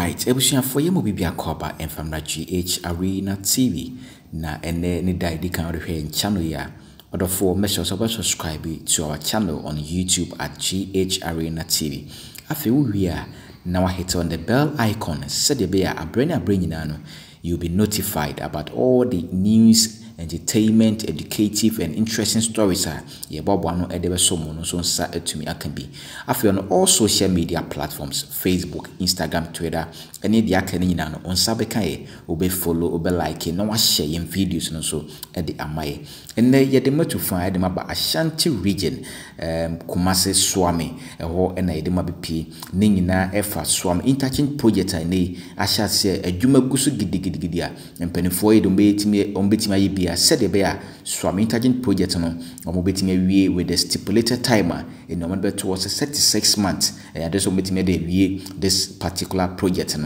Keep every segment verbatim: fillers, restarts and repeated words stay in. Right, ebusha for you movie be a copper and from the G H Arena T V. Na and then the day they can repair in channel ya. Other four measures about subscribe to our channel on YouTube at G H Arena T V. After we are now hit on the bell icon, set the bear a brain a brain in you'll be notified about all the news, entertainment, educative, and interesting stories. Are yeah, Bob one or someone so sad to me. I can be after on all social media platforms Facebook, Instagram, Twitter, and the acronym on Sabekae will be follow, will like, and no sharing videos and so at the Amaye. And then you demo to find them about Ashanti region, um, Kumasi, Suame, a whole and a demo P, Ningina, Efa, Suame Interchange project. I need Asha say a Juma Gusu Gidigidia, and Penifoy don't bait me on bit my beer. Said the bear, Suame Interchange project on Mobiting away with the stipulated timer in November towards thirty-six months. And I just omit me this particular project.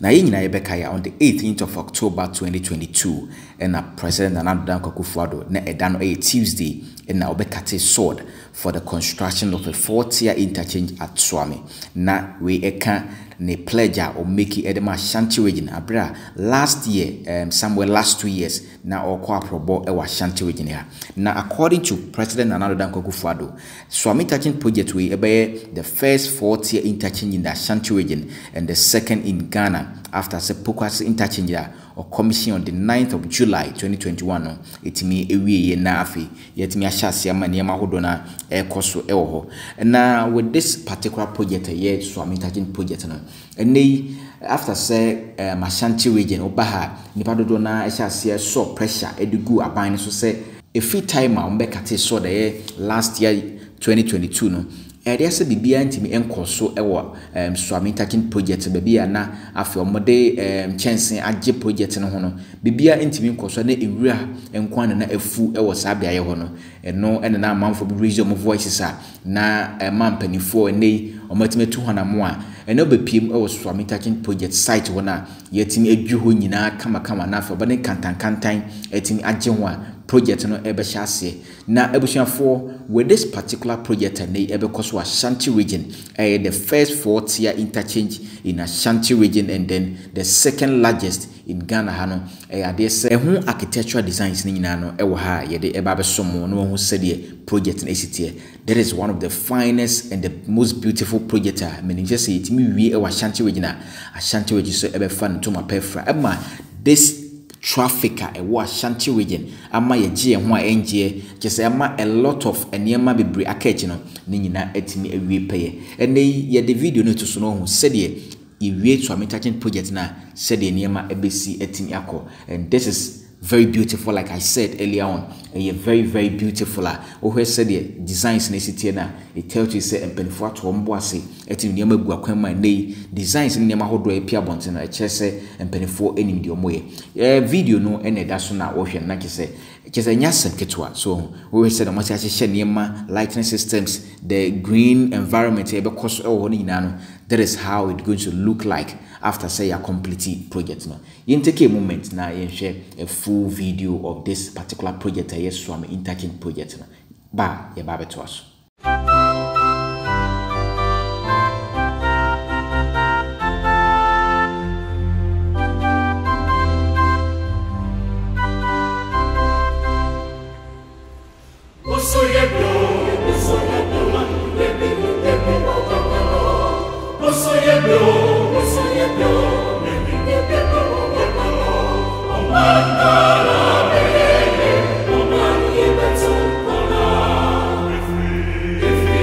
Na hii na yebekaya on the eighteenth of October twenty twenty-two and President Nana Addo Dankwa Akufo-Addo na edano a Tuesday and na obekate sword for the construction of a four-tier interchange at Suame na we eka ne pleasure or make it edema Ashanti region abra last year um, somewhere last two years na okwa probo ewa Ashanti region here na according to President Nana Addo Dankwa Akufo-Addo Suame interchange project we ebe the first four-tier interchange in the Ashanti region and the second in Ghana after Sepokwasi interchange or commission on the ninth of July twenty twenty-one it me ewie na afi yet me ashase ma niam ahodona e koso e ho na with this particular project here Suame Interchange project no and after say Ashanti region obaha nipa dodo na ashase so pressure edugu aban so say a free timer ombekate so the last year twenty twenty-two no area se bibia ntimi enkoso ewo um Suame Interchange project bibia na afi omode um chance age project no hono bibia ntimi enkoso na ewura enkwan na efu ewo sabia ye hono eno ene na manfo bi raise your voices a na mampanifo ene omatime tu hwana mo a eno bepiem ewo Suame Interchange project site wona yetimi adwu ho nyina kama kama na afi bane kantan kantan etimi age ho a project no ebe shase na ebusuafo with this particular project and ebe koso Ashanti region eh, the first four tier interchange in Ashanti region and then the second largest in Ghana hano eh ade se ehun architectural designs ni nyina no ewo ha ye de eba besomo no ehun se de project in A C T that is one of the finest and the most beautiful project I mean just say it me wi ewo Ashanti region Ashanti region so ebe fan to mapefra ema this trafficker a wa Ashanti region ama ye je ho anje kese ama a lot of enema bebre akachi no ni nyina etimi awie peye ene ye the video no to so no ho said ye iwie Suame Interchange project na said enema ebesi etimi akọ and this is very beautiful like I said earlier on a very very beautiful oh where said the designs in city na it tells you say empenfo ato mboase etin ni ma guakwan ma nei designs ni ma hodo e pia bonte na che say empenfo enim de omoye video no ene da so na wo hwe na che say che say nyasa ketwa so we said am say che ni ma lighting systems the green environment e be cause e ho ni na that is how it going to look like after say a complete project no you take a moment now and share a full video of this particular project yes Suame Interchange project no ba ye ba beto aso If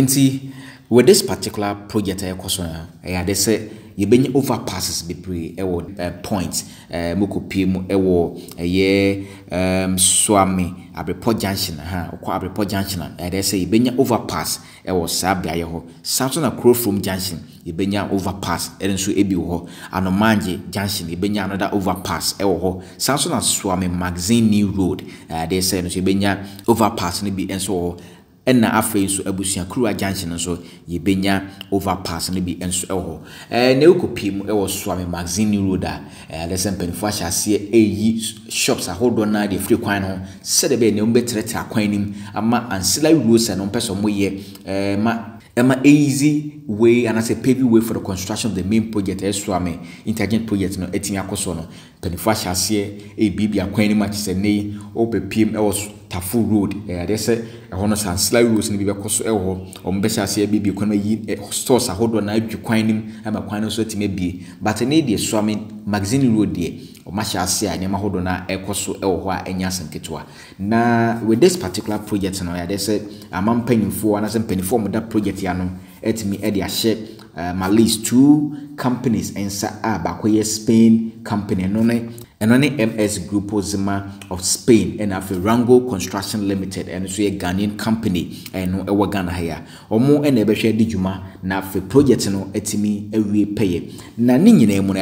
Inti with this particular project I question, yeah, they say you been overpasses be pre a point uh muku pimu ewo ye um Suame Abrepo Junction ha kwa Abrepo Junction and they say you been overpass ewo sabia yeho Samson a crow from Junction you been overpass and so ebiho anomanje Junction you been another overpass ewo Samson and Suame Magazine New Road uh they say you been overpass ni be and so na afei so abusia kruwa junction so yebenya overpass ne bi enso eho eh na ekopi mu ewo Suame Magazine Road a eh lesson penfo shase eyi shops a hold on na the free kwan ho se de be ne umbetrete akwan nim ama ancillary roads and umpeso moye eh ma an easy way and as a paved way for the construction of the main project, Suame Interchange project, no eating a cosono, Penifashasia, a baby, a quaint matches a nay, or P M or Tafu Road, a desert, a honors and sly roads in the Bibacoso, or Bessasia, baby, economy stores a hold on night to quaint him, and my quaint so it may be, but an idea Suame Magazine Road, dear, or Mashasia, and Yamahodona, a coso, Elwa, and Yasan Ketua. Now, with this particular project, no, a desert, a man penny for and as a penny for that project. At me at their share my list two companies and Sabakoye Spain company and only and only M S Group Zima of Spain and Afirango Construction Limited and so a Ghanaian company and no Ghana here or more and ever share Juma now for project no at me every pay. Now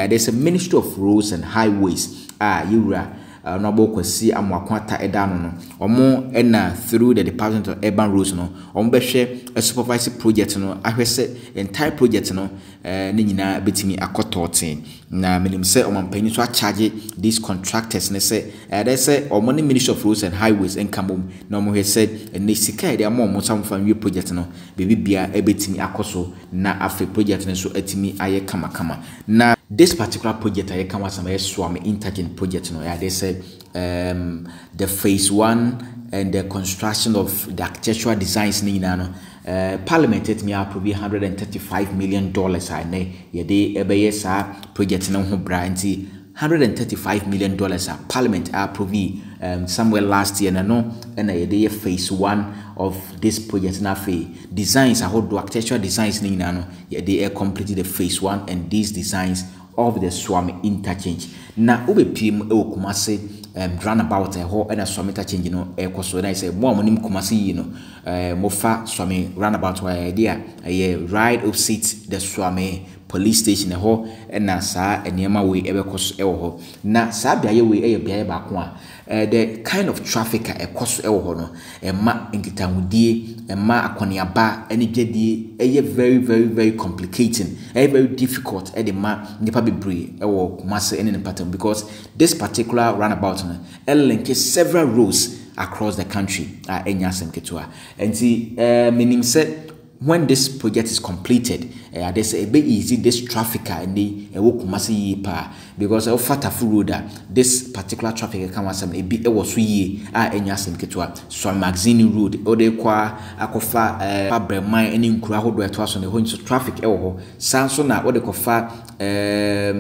there's a Ministry of Roads and Highways. Ah, you Honorable Kwasi Amwakwata Edano, or more and through the Department of Urban Roads, no, on Beshe, a supervised project, no, I said, entire project, no, Nina Bitimi Akotortin. Now, Minim said, or one penny to charge these contractors, and they say, and they say, or money Ministry of Roads and Highways and Kamum, no more said, and they secure their mom, some from your project, no, baby beer, a bitimi Akoso, na after project, and so etimi Aye Kama Kama. Now, this particular project I come as a Suame Interchange project, no, yeah, they said um the phase one and the construction of the architectural designs Nina uh parliament it me up probably hundred and thirty five million dollars I know yeah they ebeyesa project no brandy hundred and thirty five million dollars at parliament are probably um somewhere last year and I know and a phase one of this project na fee designs I hold architectural designs ni nano yeah they are completed the phase one and these designs of the Suame Interchange na ube pim e Kumasi um runabout a whole and a Suame Interchange you know echo so I say more monim Kumasi you know uh mofa Suame runabout why idea a ride opposite the Suame police station a whole and na sa and yama way ever cost ever na sa biaye way a biaye bakwa. Uh, the kind of traffic a cost el hono a ma inkitangudi a ma akwaniaba any jedi a very very very complicating a very difficult at the ma nipa bibri or massa any pattern because this particular runabout a link is several roads across the country uh enyasem ketua and see uh meaning said when this project is completed, uh, there's a bit easy this trafficker and the Kumasi pa because of Fatafu Road, this particular traffic can was a bit was three ah and Yasim Ketua, Suame Magazine Road, Odequa, Akofa, uh, Bremai, and in Kuraho, where it was on the whole traffic, Elho, Sansona, Odekofa,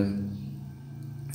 um,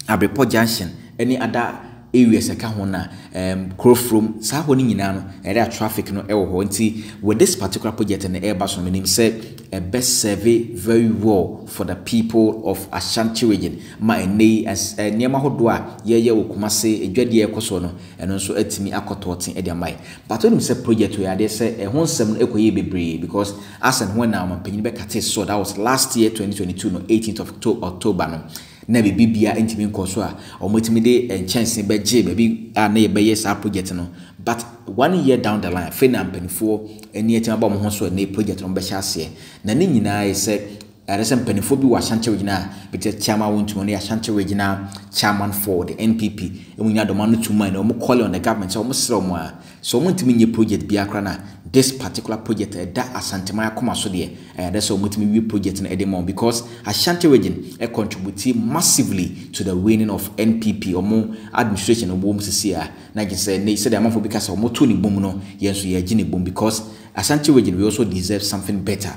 Abrepo Junction, any other areas a kahona um crow from Sahoni Nano and that traffic no El Honti with this particular project and the airbus on him said a best survey very well for the people of Ashanti region. My name as a Niamahodwa, ye ye Kumasi, a dreadier Kosono, and also etimi akotorting Ediamai. But when we say project where they say a home seven echo ye be because as and when I'm a so that was last year twenty twenty-two, no eighteenth of October. No. Never be be a intimate consua or multimede and chance in bed, maybe a neighbor yes, our project. But one year down the line, Finn and Penny Four and yet about Monso and a project on Beshassia. Nanini and I said, I resent Penny Four be was Shanty Regina, but the chairman went to money as Shanty Regina, chairman for the N P P, and we had the money to mine or more call on the government almost somewhere. So, want to mean your project be a crana. This particular project uh, that Asante Maya Kumaso there, uh, that's all we project in Edemon because Ashanti region uh, contributed massively to the winning of N P P or more administration of Boom C C R. Now, you say, they said, I'm for because of more tuning boom, no, yes, we are Gini boom because Ashanti region we also deserve something better.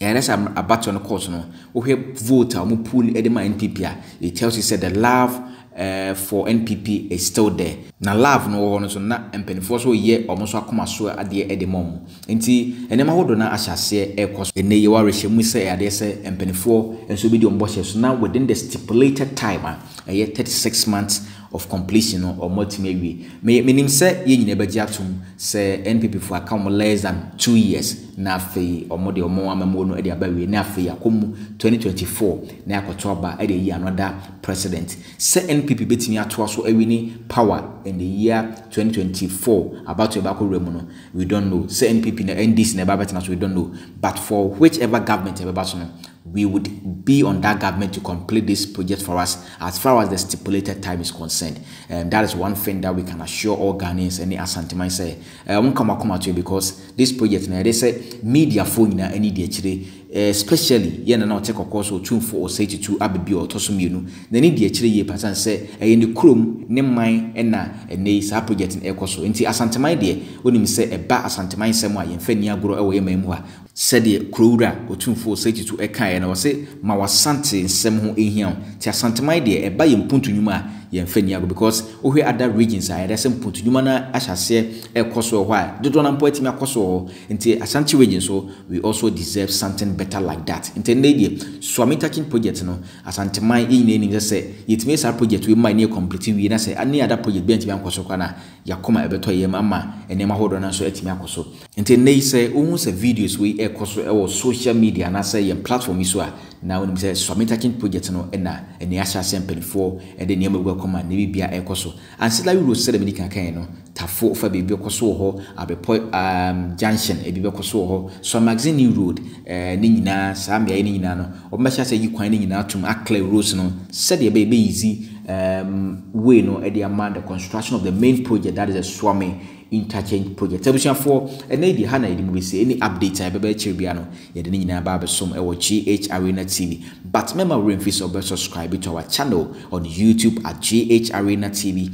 And as I'm about to on the course, no, we have voter, we pull Edema N P P. It tells you, said, the love. Uh, for N P P is still there. Na love no one so na empenifo so ye omoso akoma so ade e de mom. Enti enema hodo na ahyase e kwoso ene ye warehye mu se ade se empenifo enso bi de ombohye so now within the stipulated time eh thirty-six months of completion or multi-media. Me menim se ye nyina bagye atom se N P P for account less than two years na fe omo de omo amamo no ade abawe na fe yakom twenty twenty-four na akotoba ade ye another president. Se N P P betimi ato so awini power in the year twenty twenty-four about to back remuno. We don't know. Say N P P na N D C na babetina so we don't know. But for whichever government ever battle we would be on that government to complete this project for us as far as the stipulated time is concerned. And that is one thing that we can assure all Ghanaians and the Asantman say. I won't come come to you because this project now they say media phone any day today. Especially yeah na take of course or two four or say to two abibi or tosum you know then in the actually ye person say in the chrome name mine and na and they sa project in echo so into Asantman there when him say a ba Asantman somewhere in fenia grow away memoir said the crowder or two four say to a kind or say my was something some who in here to Asantman there a bay in punto numa ye fenia because we other regions are the same punto numa na as I say echo so why do don't point me across into Asante region so we also deserve something better like that. Intended, Suame Interchange project no as antima in just say it makes our project we might near completely we say any other project be antima kosokana yakoma ebeto ye mama and ema hold on so etima koso. Intended say almost a videos we air koso social media and I say your platform is where now when we say Suame Interchange project no ena and the asha sample for and then you welcome and maybe be a koso. And so like we will say the medical can no tafo for baby koso ho abepo um junction a baby koso ho so magazine road uh na samia yini na no obmesha say yikwan ni nyina tum akle roads no said e be easy um way no e dey amount the construction of the main project that is a Suame Interchange project television for and e dey hana e dey we say any update I be che bia no ye dey nyina ba be som e wo G H Arena T V but remember we please subscribe to our channel on YouTube at G H Arena T V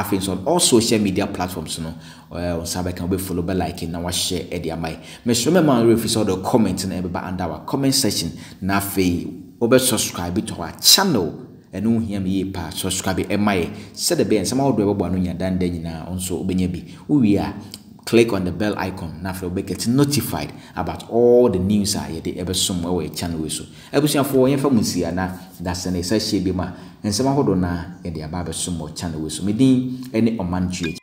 on all social media platforms, you know, on Saturday can be followed by liking, now share, and their my. Make sure remember if you saw the comments and everybody under our comment section. Now, over subscribe to our channel and no hear me pa subscribe and my set the bell. Somehow do about when you're done then now on so baby we are. Click on the bell icon now for get notified about all the news I had ever somewhere we channel we so ebusian for yenfa musia na that's an essay be ma and somehow do na e dey ababa so channel we so me din any oman